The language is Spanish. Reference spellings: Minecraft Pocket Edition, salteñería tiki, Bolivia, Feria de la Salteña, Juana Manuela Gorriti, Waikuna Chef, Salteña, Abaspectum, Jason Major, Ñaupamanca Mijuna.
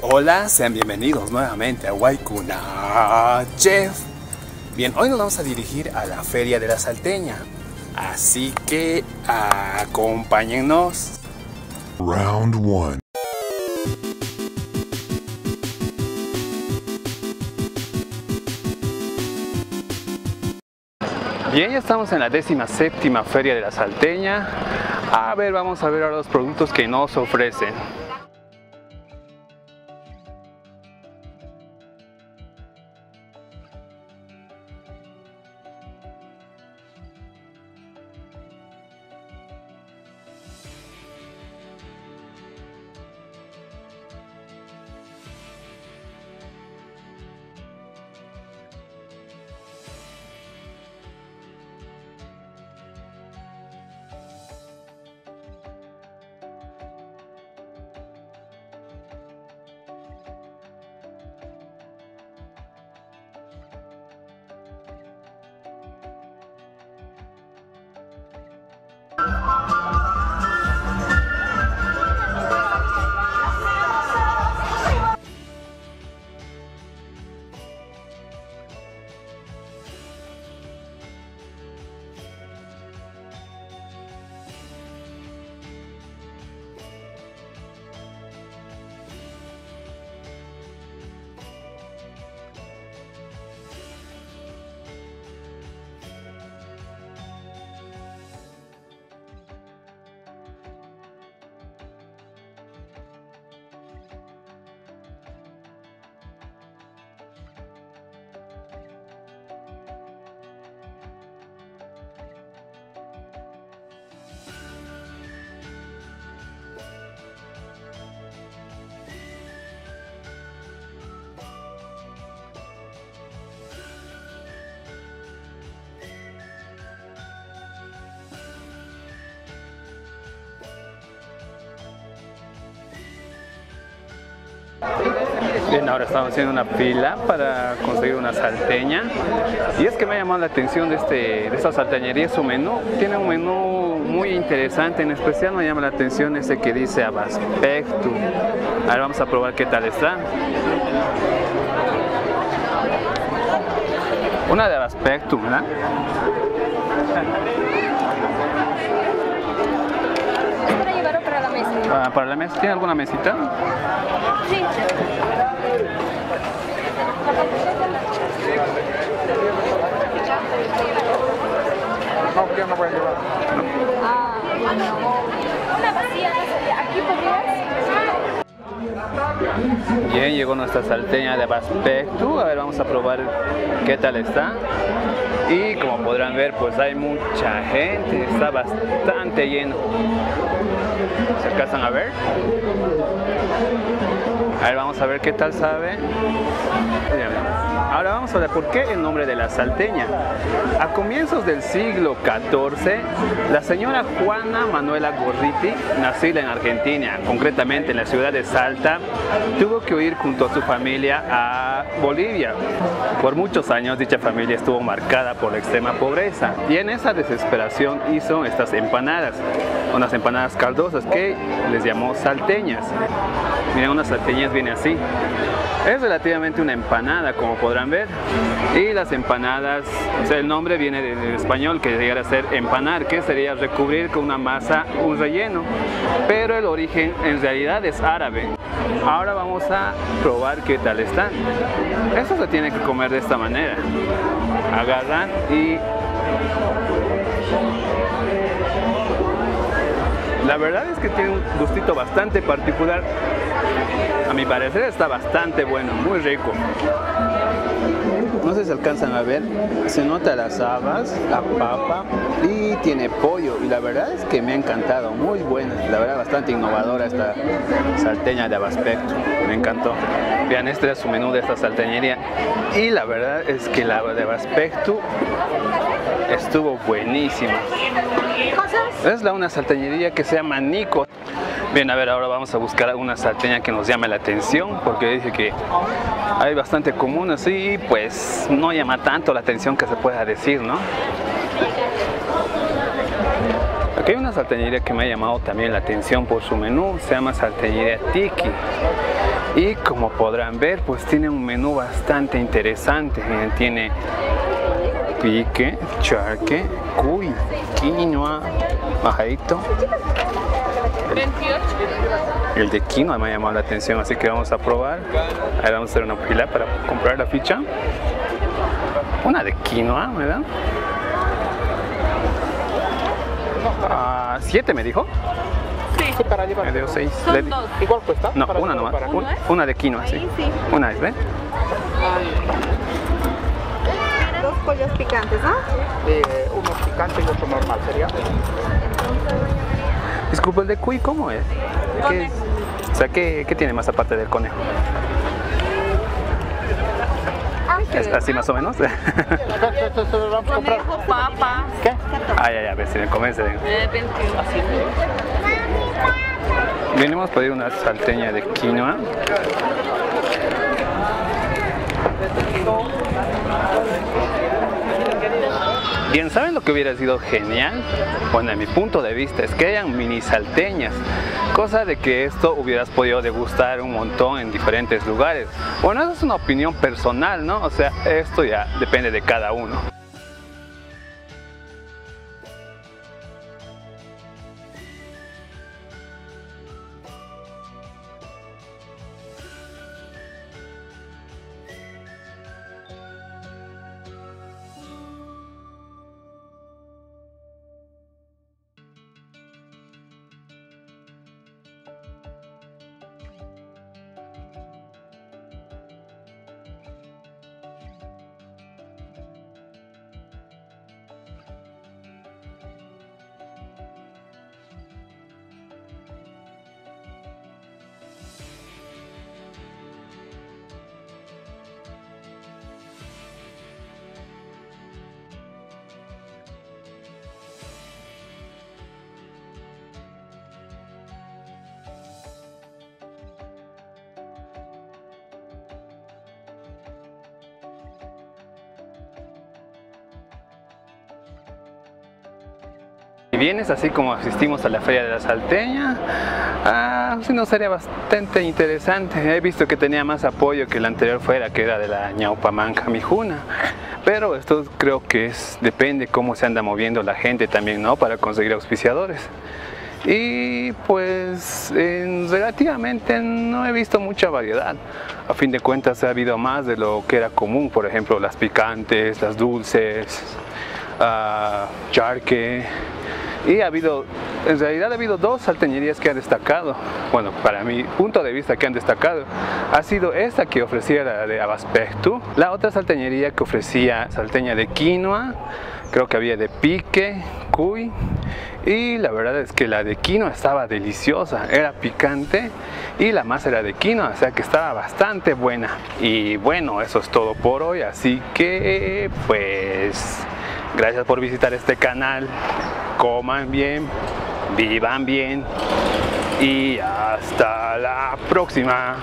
Hola, sean bienvenidos nuevamente a Waikuna Chef. Bien, hoy nos vamos a dirigir a la Feria de la Salteña, así que acompáñennos. Round 1. Bien, ya estamos en la 17ª Feria de la Salteña. A ver, vamos a ver ahora los productos que nos ofrecen. Bien, ahora estamos haciendo una fila para conseguir una salteña. Y es que me ha llamado la atención de esta salteñería su menú. Tiene un menú muy interesante, en especial me llama la atención ese que dice Abaspectum. A ver, vamos a probar qué tal está. Una de Abaspectum, ¿verdad? ¿Para llevar o para la mesa? Ah, para la mesa. ¿Tiene alguna mesita? Sí. No voy a llevar. Una vacía, aquí podrías. Bien, llegó nuestra salteña de Abaspectum. A ver, vamos a probar qué tal está. Y como podrán ver, pues hay mucha gente, está bastante lleno. ¿Se alcanzan a ver? A ver, vamos a ver qué tal sabe. Ahora vamos a ver por qué el nombre de la salteña. A comienzos del siglo XIV, la señora Juana Manuela Gorriti, nacida en Argentina, concretamente en la ciudad de Salta, tuvo que huir junto a su familia a Bolivia. Por muchos años dicha familia estuvo marcada por la extrema pobreza y en esa desesperación hizo estas empanadas, unas empanadas caldosas que les llamó salteñas. Miren, unas salteñas viene así. Es relativamente una empanada, como podrán ver, y las empanadas, o sea, el nombre viene del español que llegara a ser empanar, que sería recubrir con una masa un relleno, pero el origen en realidad es árabe. Ahora vamos a probar qué tal están. Esto se tiene que comer de esta manera. Agarran y... la verdad es que tiene un gustito bastante particular. A mi parecer está bastante bueno, muy rico. No sé si alcanzan a ver, se nota las habas, la papa y tiene pollo. Y la verdad es que me ha encantado, muy buena. La verdad, bastante innovadora esta salteña de Abaspectum, me encantó. Vean, este es su menú de esta salteñería. Y la verdad es que la de Abaspectum estuvo buenísima. Es una salteñería que se llama Nico. Bien, a ver, ahora vamos a buscar una salteña que nos llame la atención, porque dice que hay bastante comunes y pues no llama tanto la atención que se pueda decir, ¿no? Aquí hay una salteñería que me ha llamado también la atención por su menú, se llama salteñería tiki. y como podrán ver, pues tiene un menú bastante interesante. Miren, tiene pique, charque, cuy, quinoa, majadito. El de quinoa me ha llamado la atención, así que vamos a probar. Ahora vamos a hacer una fila para comprar la ficha. Una de quinoa, ¿verdad? 7 me dijo. Sí, para llevar. Me dio 6. ¿Igual cuesta? No, una nomás. Una de quinoa, sí. Una es, ¿ven? Dos pollos picantes, ¿no? Uno picante y otro normal, ¿sería? Disculpa, ¿el de cuy cómo es? ¿Qué, o sea, ¿qué tiene más aparte del conejo? Así más o menos. Conejo, papa. ¿Qué? Ah, ya, a ver si me convence. Venimos a pedir una salteña de quinoa. Bien, ¿saben lo que hubiera sido genial? Bueno, a mi punto de vista es que hayan mini salteñas, cosa de que esto hubieras podido degustar un montón en diferentes lugares. Bueno, esa es una opinión personal, ¿no? O sea, esto ya depende de cada uno. Vienes así como asistimos a la Feria de la Salteña, si no sería bastante interesante. He visto que tenía más apoyo que la anterior fuera, que era de la Ñaupamanca Mijuna, pero esto creo que depende cómo se anda moviendo la gente también, ¿no? Para conseguir auspiciadores. Y pues relativamente no he visto mucha variedad. A fin de cuentas ha habido más de lo que era común, por ejemplo las picantes, las dulces, charque. Y en realidad ha habido dos salteñerías que han destacado, bueno, para mi punto de vista que han destacado, ha sido esta que ofrecía la de Abaspectum, la otra salteñería que ofrecía salteña de quinoa, creo que había de pique, cuy, y la verdad es que la de quinoa estaba deliciosa, era picante y la masa era de quinoa, o sea que estaba bastante buena. Y bueno, eso es todo por hoy, así que pues gracias por visitar este canal. Coman bien, vivan bien y hasta la próxima.